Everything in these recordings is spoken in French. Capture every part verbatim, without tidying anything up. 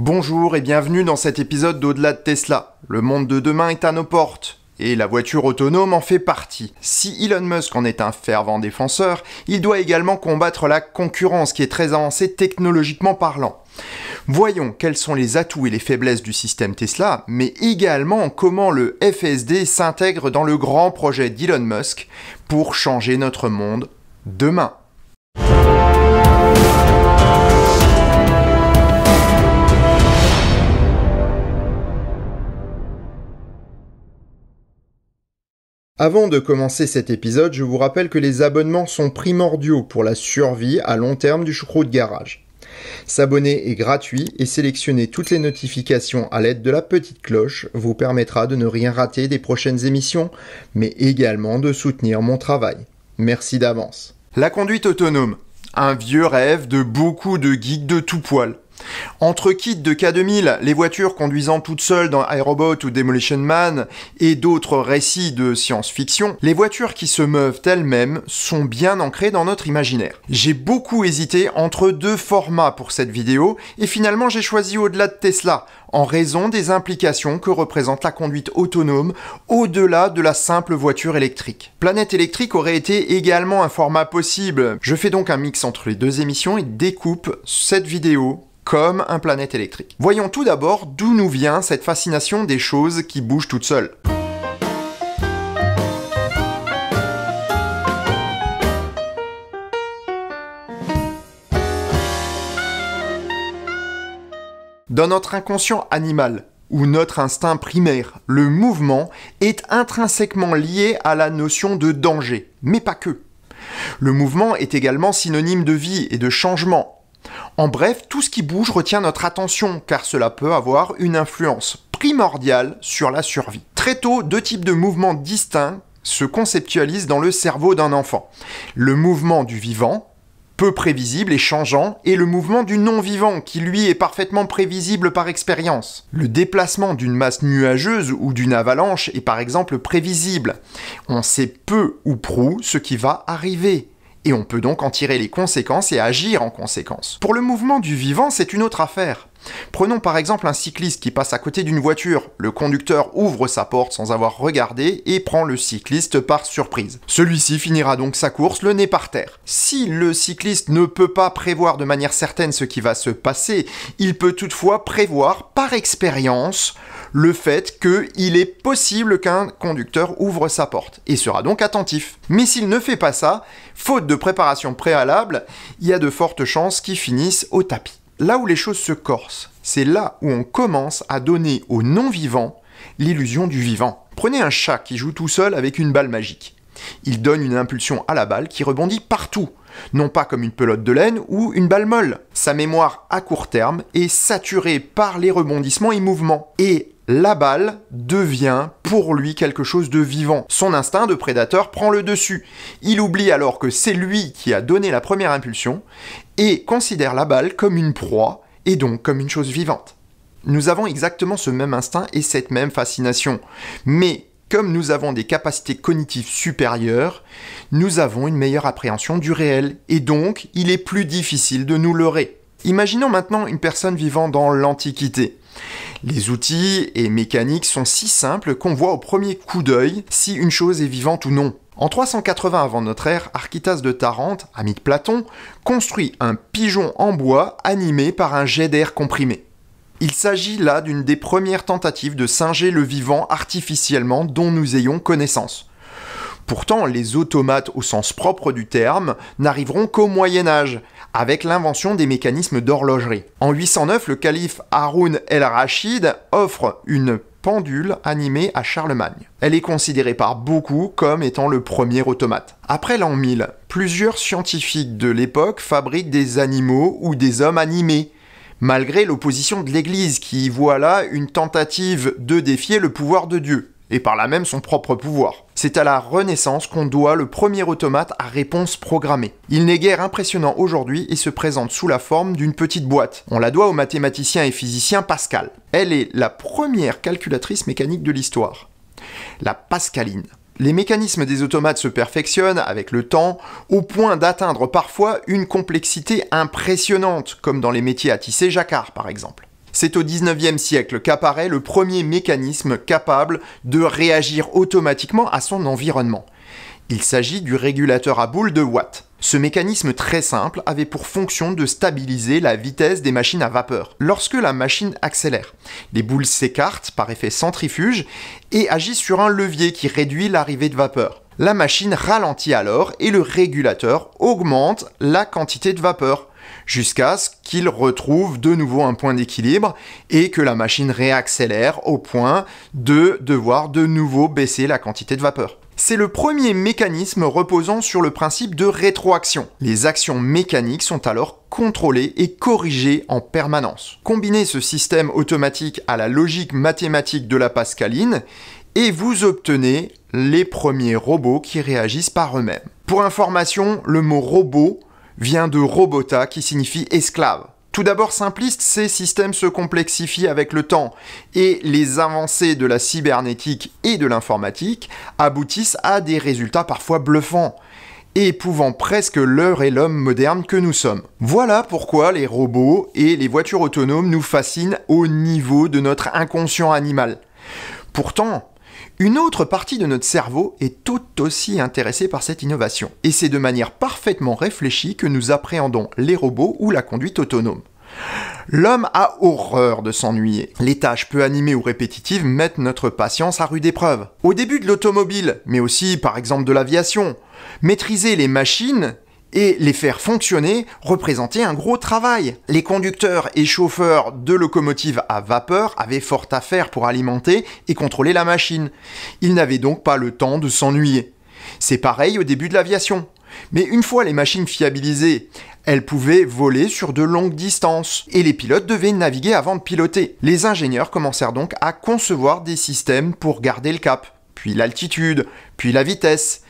Bonjour et bienvenue dans cet épisode d'au-delà de Tesla. Le monde de demain est à nos portes, et la voiture autonome en fait partie. Si Elon Musk en est un fervent défenseur, il doit également combattre la concurrence qui est très avancée technologiquement parlant. Voyons quels sont les atouts et les faiblesses du système Tesla, mais également comment le F S D s'intègre dans le grand projet d'Elon Musk pour changer notre monde demain. Avant de commencer cet épisode, je vous rappelle que les abonnements sont primordiaux pour la survie à long terme du choucroute de garage. S'abonner est gratuit et sélectionner toutes les notifications à l'aide de la petite cloche vous permettra de ne rien rater des prochaines émissions, mais également de soutenir mon travail. Merci d'avance. La conduite autonome, un vieux rêve de beaucoup de geeks de tout poil. Entre kits de K deux mille, les voitures conduisant toutes seules dans iRobot ou Demolition Man et d'autres récits de science-fiction, les voitures qui se meuvent elles-mêmes sont bien ancrées dans notre imaginaire. J'ai beaucoup hésité entre deux formats pour cette vidéo et finalement j'ai choisi au-delà de Tesla en raison des implications que représente la conduite autonome au-delà de la simple voiture électrique. Planète électrique aurait été également un format possible. Je fais donc un mix entre les deux émissions et découpe cette vidéo comme un planète électrique. Voyons tout d'abord d'où nous vient cette fascination des choses qui bougent toutes seules. Dans notre inconscient animal, ou notre instinct primaire, le mouvement est intrinsèquement lié à la notion de danger, mais pas que. Le mouvement est également synonyme de vie et de changement. En bref, tout ce qui bouge retient notre attention, car cela peut avoir une influence primordiale sur la survie. Très tôt, deux types de mouvements distincts se conceptualisent dans le cerveau d'un enfant. Le mouvement du vivant, peu prévisible et changeant, et le mouvement du non-vivant, qui lui est parfaitement prévisible par expérience. Le déplacement d'une masse nuageuse ou d'une avalanche est par exemple prévisible. On sait peu ou prou ce qui va arriver. Et on peut donc en tirer les conséquences et agir en conséquence. Pour le mouvement du vivant, c'est une autre affaire. Prenons par exemple un cycliste qui passe à côté d'une voiture. Le conducteur ouvre sa porte sans avoir regardé et prend le cycliste par surprise. Celui-ci finira donc sa course le nez par terre. Si le cycliste ne peut pas prévoir de manière certaine ce qui va se passer, il peut toutefois prévoir par expérience le fait qu'il est possible qu'un conducteur ouvre sa porte et sera donc attentif. Mais s'il ne fait pas ça, faute de préparation préalable, il y a de fortes chances qu'il finisse au tapis. Là où les choses se corsent, c'est là où on commence à donner aux non-vivants l'illusion du vivant. Prenez un chat qui joue tout seul avec une balle magique. Il donne une impulsion à la balle qui rebondit partout, non pas comme une pelote de laine ou une balle molle. Sa mémoire à court terme est saturée par les rebondissements et mouvements. Et la balle devient pour lui quelque chose de vivant. Son instinct de prédateur prend le dessus. Il oublie alors que c'est lui qui a donné la première impulsion et considère la balle comme une proie et donc comme une chose vivante. Nous avons exactement ce même instinct et cette même fascination. Mais comme nous avons des capacités cognitives supérieures, nous avons une meilleure appréhension du réel et donc il est plus difficile de nous leurrer. Imaginons maintenant une personne vivant dans l'Antiquité. Les outils et mécaniques sont si simples qu'on voit au premier coup d'œil si une chose est vivante ou non. En trois cent quatre-vingts avant notre ère, Archytas de Tarente, ami de Platon, construit un pigeon en bois animé par un jet d'air comprimé. Il s'agit là d'une des premières tentatives de singer le vivant artificiellement dont nous ayons connaissance. Pourtant, les automates au sens propre du terme n'arriveront qu'au Moyen-Âge, avec l'invention des mécanismes d'horlogerie. En huit cent neuf, le calife Harun el-Rachid offre une pendule animée à Charlemagne. Elle est considérée par beaucoup comme étant le premier automate. Après l'an mille, plusieurs scientifiques de l'époque fabriquent des animaux ou des hommes animés, malgré l'opposition de l'Église qui y voit là une tentative de défier le pouvoir de Dieu, et par là même son propre pouvoir. C'est à la Renaissance qu'on doit le premier automate à réponse programmée. Il n'est guère impressionnant aujourd'hui et se présente sous la forme d'une petite boîte. On la doit au mathématicien et physicien Pascal. Elle est la première calculatrice mécanique de l'histoire, la pascaline. Les mécanismes des automates se perfectionnent avec le temps, au point d'atteindre parfois une complexité impressionnante, comme dans les métiers à tisser jacquard par exemple. C'est au dix-neuvième siècle qu'apparaît le premier mécanisme capable de réagir automatiquement à son environnement. Il s'agit du régulateur à boule de Watt. Ce mécanisme très simple avait pour fonction de stabiliser la vitesse des machines à vapeur. Lorsque la machine accélère, les boules s'écartent par effet centrifuge et agissent sur un levier qui réduit l'arrivée de vapeur. La machine ralentit alors et le régulateur augmente la quantité de vapeur jusqu'à ce qu'il retrouve de nouveau un point d'équilibre et que la machine réaccélère au point de devoir de nouveau baisser la quantité de vapeur. C'est le premier mécanisme reposant sur le principe de rétroaction. Les actions mécaniques sont alors contrôlées et corrigées en permanence. Combinez ce système automatique à la logique mathématique de la pascaline et vous obtenez les premiers robots qui réagissent par eux-mêmes. Pour information, le mot robot vient de robota qui signifie esclave. Tout d'abord simpliste, ces systèmes se complexifient avec le temps et les avancées de la cybernétique et de l'informatique aboutissent à des résultats parfois bluffants et éprouvant presque l'heure et l'homme moderne que nous sommes. Voilà pourquoi les robots et les voitures autonomes nous fascinent au niveau de notre inconscient animal. Pourtant, une autre partie de notre cerveau est tout aussi intéressée par cette innovation. Et c'est de manière parfaitement réfléchie que nous appréhendons les robots ou la conduite autonome. L'homme a horreur de s'ennuyer. Les tâches peu animées ou répétitives mettent notre patience à rude épreuve. Au début de l'automobile, mais aussi par exemple de l'aviation, maîtriser les machines et les faire fonctionner représentait un gros travail. Les conducteurs et chauffeurs de locomotives à vapeur avaient fort à faire pour alimenter et contrôler la machine. Ils n'avaient donc pas le temps de s'ennuyer. C'est pareil au début de l'aviation. Mais une fois les machines fiabilisées, elles pouvaient voler sur de longues distances et les pilotes devaient naviguer avant de piloter. Les ingénieurs commencèrent donc à concevoir des systèmes pour garder le cap, puis l'altitude, puis la vitesse.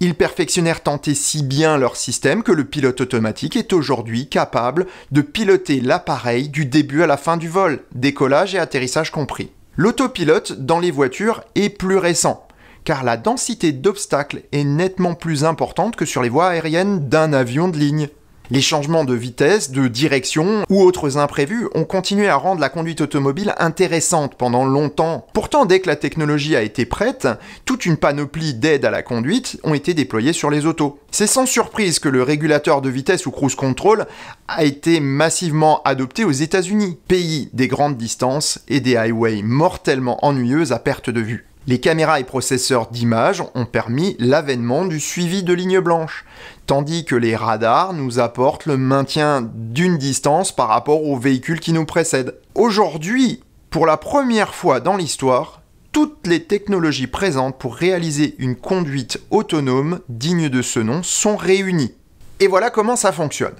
Ils perfectionnèrent tant et si bien leur système que le pilote automatique est aujourd'hui capable de piloter l'appareil du début à la fin du vol, décollage et atterrissage compris. L'autopilote dans les voitures est plus récent, car la densité d'obstacles est nettement plus importante que sur les voies aériennes d'un avion de ligne. Les changements de vitesse, de direction ou autres imprévus ont continué à rendre la conduite automobile intéressante pendant longtemps. Pourtant, dès que la technologie a été prête, toute une panoplie d'aides à la conduite ont été déployées sur les autos. C'est sans surprise que le régulateur de vitesse ou cruise control a été massivement adopté aux États-Unis, pays des grandes distances et des highways mortellement ennuyeuses à perte de vue. Les caméras et processeurs d'images ont permis l'avènement du suivi de lignes blanches, tandis que les radars nous apportent le maintien d'une distance par rapport aux véhicules qui nous précèdent. Aujourd'hui, pour la première fois dans l'histoire, toutes les technologies présentes pour réaliser une conduite autonome digne de ce nom sont réunies. Et voilà comment ça fonctionne.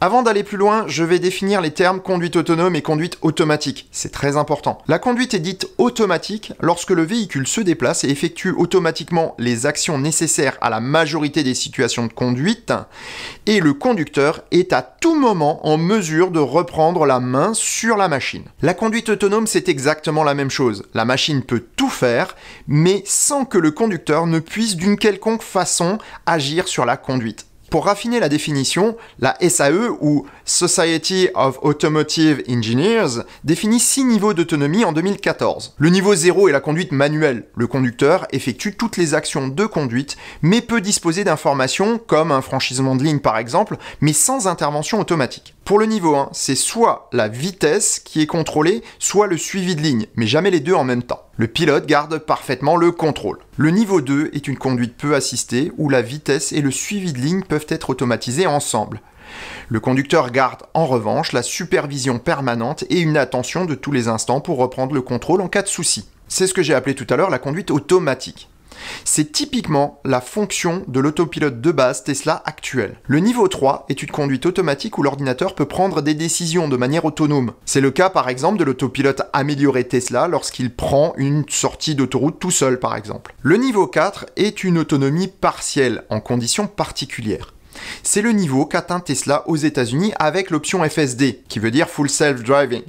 Avant d'aller plus loin, je vais définir les termes conduite autonome et conduite automatique. C'est très important. La conduite est dite automatique lorsque le véhicule se déplace et effectue automatiquement les actions nécessaires à la majorité des situations de conduite, et le conducteur est à tout moment en mesure de reprendre la main sur la machine. La conduite autonome, c'est exactement la même chose. La machine peut tout faire, mais sans que le conducteur ne puisse d'une quelconque façon agir sur la conduite. Pour raffiner la définition, la S A E ou Society of Automotive Engineers définit six niveaux d'autonomie en deux mille quatorze. Le niveau zéro est la conduite manuelle. Le conducteur effectue toutes les actions de conduite, mais peut disposer d'informations comme un franchissement de ligne par exemple, mais sans intervention automatique. Pour le niveau un, c'est soit la vitesse qui est contrôlée, soit le suivi de ligne, mais jamais les deux en même temps. Le pilote garde parfaitement le contrôle. Le niveau deux est une conduite peu assistée, où la vitesse et le suivi de ligne peuvent être automatisés ensemble. Le conducteur garde en revanche la supervision permanente et une attention de tous les instants pour reprendre le contrôle en cas de souci. C'est ce que j'ai appelé tout à l'heure la conduite automatique. C'est typiquement la fonction de l'autopilote de base Tesla actuelle. Le niveau trois est une conduite automatique où l'ordinateur peut prendre des décisions de manière autonome. C'est le cas par exemple de l'autopilote amélioré Tesla lorsqu'il prend une sortie d'autoroute tout seul par exemple. Le niveau quatre est une autonomie partielle en conditions particulières. C'est le niveau qu'atteint Tesla aux États-Unis avec l'option F S D, qui veut dire Full Self Driving.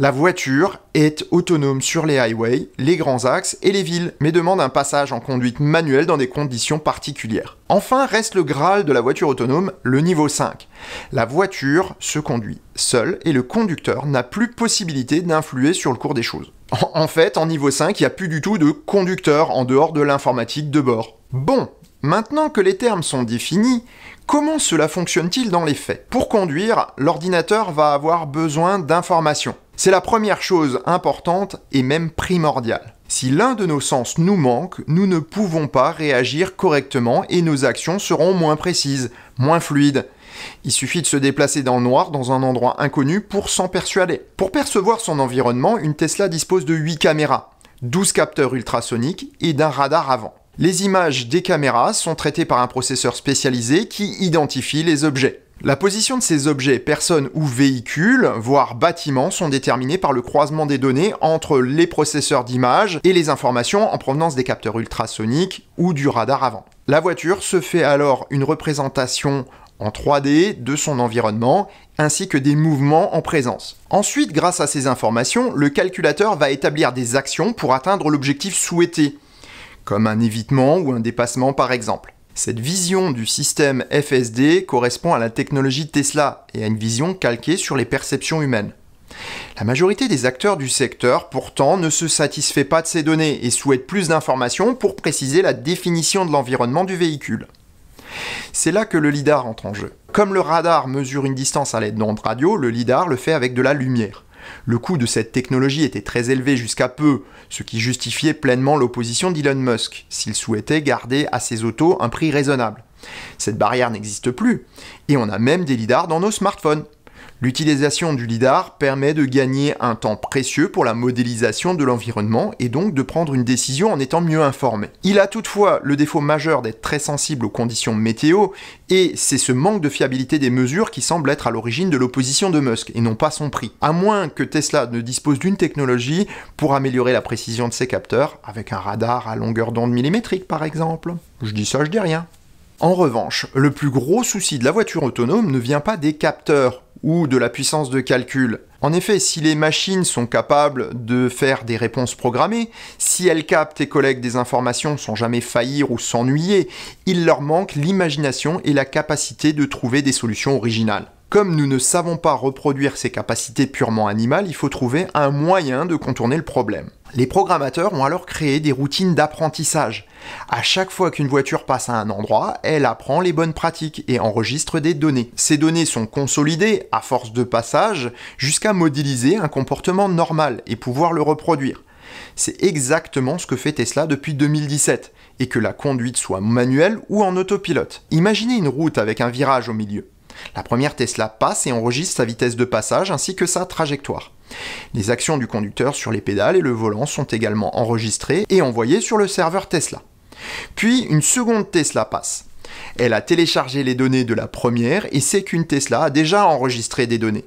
La voiture est autonome sur les highways, les grands axes et les villes, mais demande un passage en conduite manuelle dans des conditions particulières. Enfin, reste le Graal de la voiture autonome, le niveau cinq. La voiture se conduit seule et le conducteur n'a plus possibilité d'influer sur le cours des choses. En fait, en niveau cinq, il n'y a plus du tout de conducteur en dehors de l'informatique de bord. Bon, maintenant que les termes sont définis, comment cela fonctionne-t-il dans les faits? Pour conduire, l'ordinateur va avoir besoin d'informations. C'est la première chose importante et même primordiale. Si l'un de nos sens nous manque, nous ne pouvons pas réagir correctement et nos actions seront moins précises, moins fluides. Il suffit de se déplacer dans le noir, dans un endroit inconnu, pour s'en persuader. Pour percevoir son environnement, une Tesla dispose de huit caméras, douze capteurs ultrasoniques et d'un radar avant. Les images des caméras sont traitées par un processeur spécialisé qui identifie les objets. La position de ces objets, personnes ou véhicules, voire bâtiments, sont déterminées par le croisement des données entre les processeurs d'images et les informations en provenance des capteurs ultrasoniques ou du radar avant. La voiture se fait alors une représentation en trois D de son environnement, ainsi que des mouvements en présence. Ensuite, grâce à ces informations, le calculateur va établir des actions pour atteindre l'objectif souhaité, comme un évitement ou un dépassement par exemple. Cette vision du système F S D correspond à la technologie Tesla et à une vision calquée sur les perceptions humaines. La majorité des acteurs du secteur, pourtant, ne se satisfait pas de ces données et souhaite plus d'informations pour préciser la définition de l'environnement du véhicule. C'est là que le LIDAR entre en jeu. Comme le radar mesure une distance à l'aide d'ondes radio, le LIDAR le fait avec de la lumière. Le coût de cette technologie était très élevé jusqu'à peu, ce qui justifiait pleinement l'opposition d'Elon Musk, s'il souhaitait garder à ses autos un prix raisonnable. Cette barrière n'existe plus, et on a même des lidars dans nos smartphones. L'utilisation du lidar permet de gagner un temps précieux pour la modélisation de l'environnement et donc de prendre une décision en étant mieux informé. Il a toutefois le défaut majeur d'être très sensible aux conditions météo et c'est ce manque de fiabilité des mesures qui semble être à l'origine de l'opposition de Musk et non pas son prix. À moins que Tesla ne dispose d'une technologie pour améliorer la précision de ses capteurs avec un radar à longueur d'onde millimétrique par exemple. Je dis ça, je dis rien. En revanche, le plus gros souci de la voiture autonome ne vient pas des capteurs ou de la puissance de calcul. En effet, si les machines sont capables de faire des réponses programmées, si elles captent et collectent des informations sans jamais faillir ou s'ennuyer, il leur manque l'imagination et la capacité de trouver des solutions originales. Comme nous ne savons pas reproduire ces capacités purement animales, il faut trouver un moyen de contourner le problème. Les programmateurs ont alors créé des routines d'apprentissage. À chaque fois qu'une voiture passe à un endroit, elle apprend les bonnes pratiques et enregistre des données. Ces données sont consolidées, à force de passage, jusqu'à modéliser un comportement normal et pouvoir le reproduire. C'est exactement ce que fait Tesla depuis deux mille dix-sept, et que la conduite soit manuelle ou en autopilote. Imaginez une route avec un virage au milieu. La première Tesla passe et enregistre sa vitesse de passage ainsi que sa trajectoire. Les actions du conducteur sur les pédales et le volant sont également enregistrées et envoyées sur le serveur Tesla. Puis une seconde Tesla passe. Elle a téléchargé les données de la première et sait qu'une Tesla a déjà enregistré des données.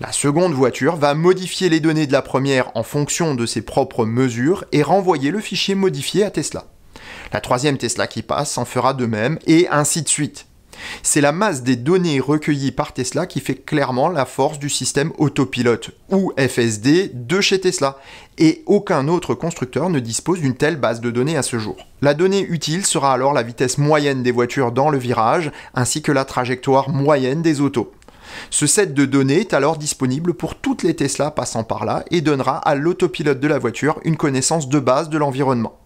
La seconde voiture va modifier les données de la première en fonction de ses propres mesures et renvoyer le fichier modifié à Tesla. La troisième Tesla qui passe en fera de même et ainsi de suite. C'est la masse des données recueillies par Tesla qui fait clairement la force du système autopilote, ou F S D, de chez Tesla, et aucun autre constructeur ne dispose d'une telle base de données à ce jour. La donnée utile sera alors la vitesse moyenne des voitures dans le virage, ainsi que la trajectoire moyenne des autos. Ce set de données est alors disponible pour toutes les Tesla passant par là et donnera à l'autopilote de la voiture une connaissance de base de l'environnement.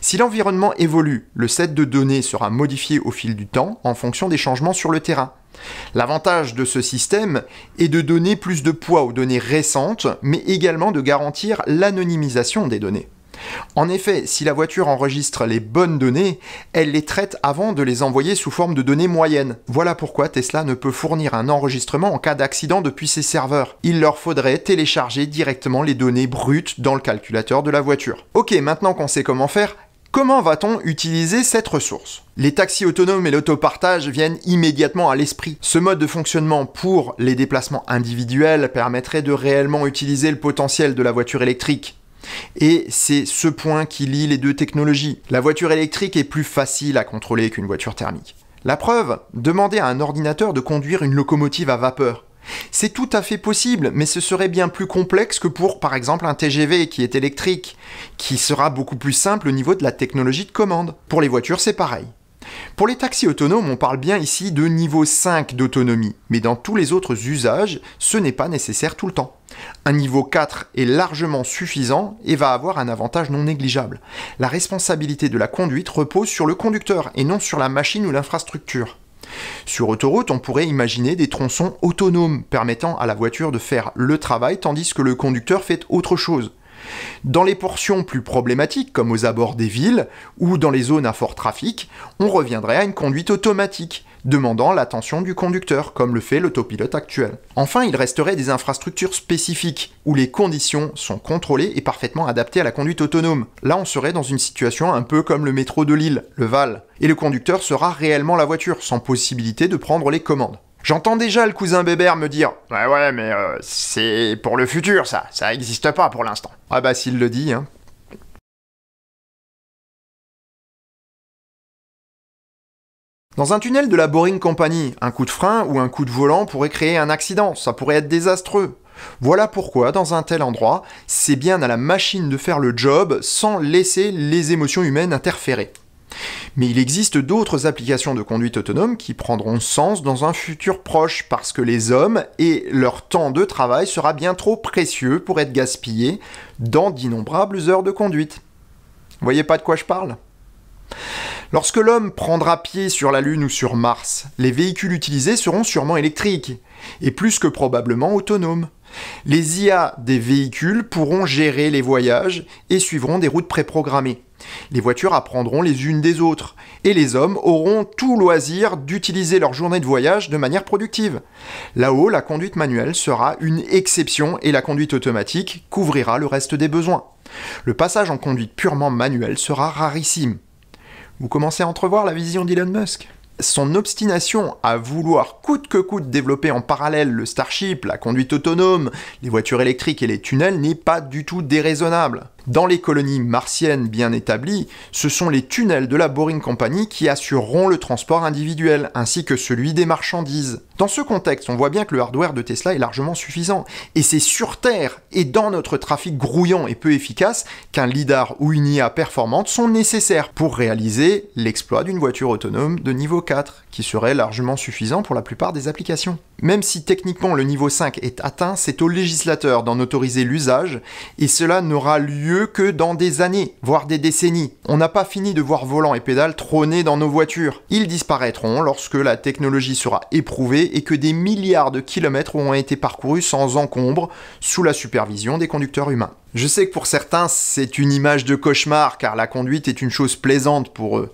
Si l'environnement évolue, le set de données sera modifié au fil du temps en fonction des changements sur le terrain. L'avantage de ce système est de donner plus de poids aux données récentes, mais également de garantir l'anonymisation des données. En effet, si la voiture enregistre les bonnes données, elle les traite avant de les envoyer sous forme de données moyennes. Voilà pourquoi Tesla ne peut fournir un enregistrement en cas d'accident depuis ses serveurs. Il leur faudrait télécharger directement les données brutes dans le calculateur de la voiture. Ok, maintenant qu'on sait comment faire, comment va-t-on utiliser cette ressource? Les taxis autonomes et l'autopartage viennent immédiatement à l'esprit. Ce mode de fonctionnement pour les déplacements individuels permettrait de réellement utiliser le potentiel de la voiture électrique. Et c'est ce point qui lie les deux technologies. La voiture électrique est plus facile à contrôler qu'une voiture thermique. La preuve, demandez à un ordinateur de conduire une locomotive à vapeur. C'est tout à fait possible, mais ce serait bien plus complexe que pour, par exemple, un T G V qui est électrique, qui sera beaucoup plus simple au niveau de la technologie de commande. Pour les voitures, c'est pareil. Pour les taxis autonomes, on parle bien ici de niveau cinq d'autonomie, mais dans tous les autres usages, ce n'est pas nécessaire tout le temps. Un niveau quatre est largement suffisant et va avoir un avantage non négligeable. La responsabilité de la conduite repose sur le conducteur et non sur la machine ou l'infrastructure. Sur autoroute, on pourrait imaginer des tronçons autonomes permettant à la voiture de faire le travail tandis que le conducteur fait autre chose. Dans les portions plus problématiques, comme aux abords des villes ou dans les zones à fort trafic, on reviendrait à une conduite automatique, demandant l'attention du conducteur, comme le fait l'autopilote actuel. Enfin, il resterait des infrastructures spécifiques, où les conditions sont contrôlées et parfaitement adaptées à la conduite autonome. Là, on serait dans une situation un peu comme le métro de Lille, le Val, et le conducteur sera réellement la voiture, sans possibilité de prendre les commandes. J'entends déjà le cousin Bébert me dire « Ouais, ouais, mais euh, c'est pour le futur, ça. Ça n'existe pas pour l'instant. » Ah bah s'il le dit, hein. Dans un tunnel de la Boring Company, un coup de frein ou un coup de volant pourrait créer un accident, ça pourrait être désastreux. Voilà pourquoi, dans un tel endroit, c'est bien à la machine de faire le job sans laisser les émotions humaines interférer. Mais il existe d'autres applications de conduite autonome qui prendront sens dans un futur proche parce que les hommes et leur temps de travail sera bien trop précieux pour être gaspillés dans d'innombrables heures de conduite. Vous voyez pas de quoi je parle ? Lorsque l'homme prendra pied sur la Lune ou sur Mars, les véhicules utilisés seront sûrement électriques et plus que probablement autonomes. Les I A des véhicules pourront gérer les voyages et suivront des routes préprogrammées. Les voitures apprendront les unes des autres, et les hommes auront tout loisir d'utiliser leur journée de voyage de manière productive. Là-haut, la conduite manuelle sera une exception et la conduite automatique couvrira le reste des besoins. Le passage en conduite purement manuelle sera rarissime. Vous commencez à entrevoir la vision d'Elon Musk ? Son obstination à vouloir coûte que coûte développer en parallèle le Starship, la conduite autonome, les voitures électriques et les tunnels n'est pas du tout déraisonnable. Dans les colonies martiennes bien établies, ce sont les tunnels de la Boring Company qui assureront le transport individuel, ainsi que celui des marchandises. Dans ce contexte, on voit bien que le hardware de Tesla est largement suffisant, et c'est sur Terre et dans notre trafic grouillant et peu efficace qu'un LIDAR ou une I A performante sont nécessaires pour réaliser l'exploit d'une voiture autonome de niveau quatre, qui serait largement suffisant pour la plupart des applications. Même si techniquement le niveau cinq est atteint, c'est au législateur d'en autoriser l'usage, et cela n'aura lieu que dans des années, voire des décennies. On n'a pas fini de voir volants et pédales trôner dans nos voitures. Ils disparaîtront lorsque la technologie sera éprouvée et que des milliards de kilomètres auront été parcourus sans encombre, sous la supervision des conducteurs humains. Je sais que pour certains, c'est une image de cauchemar, car la conduite est une chose plaisante pour eux.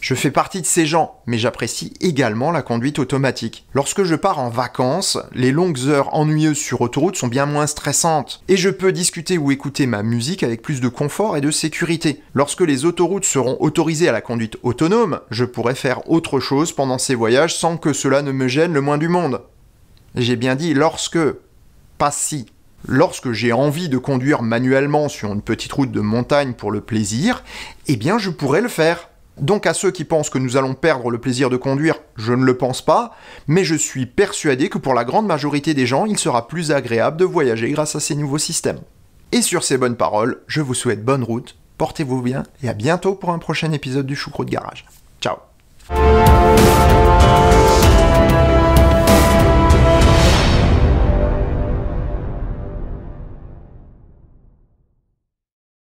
Je fais partie de ces gens, mais j'apprécie également la conduite automatique. Lorsque je pars en vacances, les longues heures ennuyeuses sur autoroute sont bien moins stressantes, et je peux discuter ou écouter ma musique avec plus de confort et de sécurité. Lorsque les autoroutes seront autorisées à la conduite autonome, je pourrai faire autre chose pendant ces voyages sans que cela ne me gêne le moins du monde. J'ai bien dit lorsque, pas si. Lorsque j'ai envie de conduire manuellement sur une petite route de montagne pour le plaisir, eh bien je pourrai le faire. Donc à ceux qui pensent que nous allons perdre le plaisir de conduire, je ne le pense pas, mais je suis persuadé que pour la grande majorité des gens, il sera plus agréable de voyager grâce à ces nouveaux systèmes. Et sur ces bonnes paroles, je vous souhaite bonne route, portez-vous bien, et à bientôt pour un prochain épisode du Choucroute de Garage. Ciao.